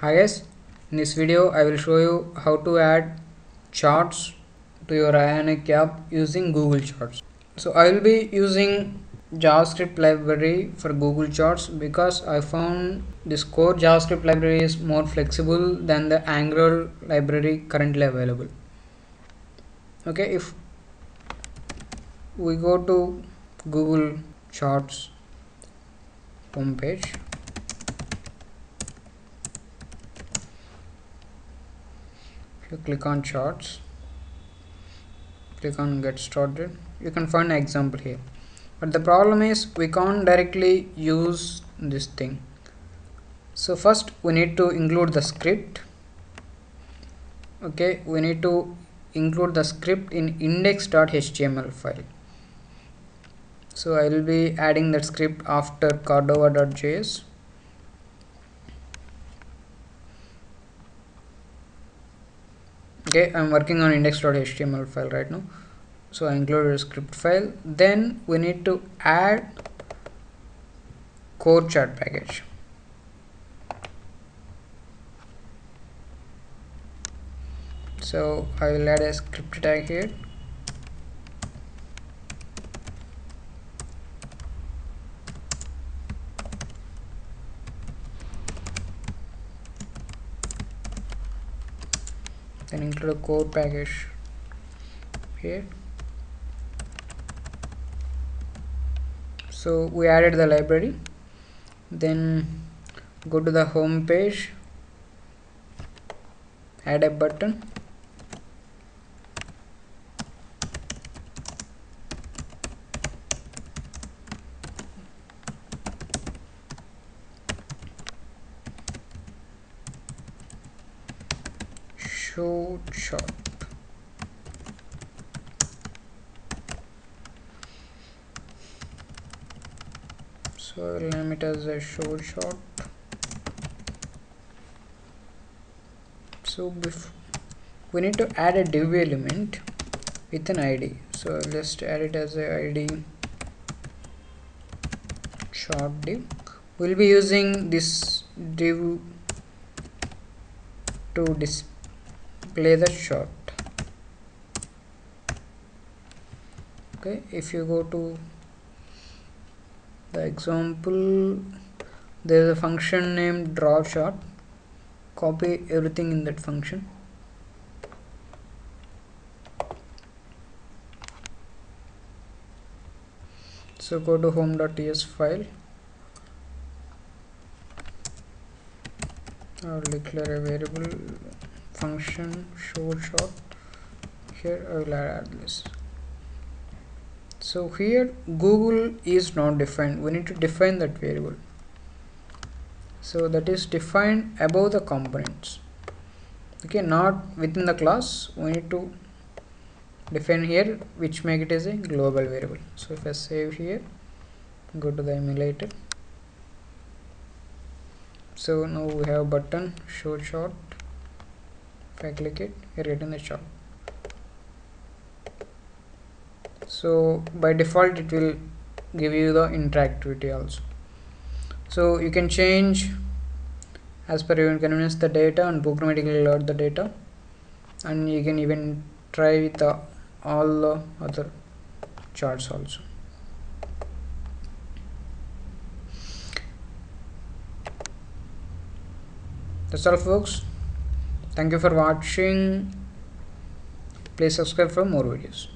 Hi guys, in this video I will show you how to add charts to your Ionic app using Google Charts. So I will be using JavaScript library for Google Charts because I found this core JavaScript library is more flexible than the Angular library currently available. Okay, if we go to Google Charts homepage, if you click on charts, click on get started, you can find an example here. But the problem is we can't directly use this thing. So first we need to include the script. Okay, we need to include the script in index.html file. So I will be adding that script after Cordova.js. Okay, I'm working on index.html file right now. So I included a script file. Then we need to add core chart package. So I will add a script tag here. Then include a core package here. So we added the library. Then go to the home page, add a button. Show chart. So I will name it as a show chart. So we need to add a div element with an ID. So I'll just add it as a ID chart div. We'll be using this div to display the chart. Okay, if you go to the example, there is a function named draw chart. Copy everything in that function. So go to home.ts file. I will declare a variable function show chart. Here I will add this. So here Google is not defined. We need to define that variable. So that is defined above the components. Okay, not within the class. We need to define here, which make it as a global variable. So if I save here, go to the emulator. So now we have button show chart. If I click it, I return the chart. So by default it will give you the interactivity also. So you can change as per your convenience the data and programmatically load the data, and you can even try with all the other charts also. That's all folks. Thank you for watching. Please subscribe for more videos.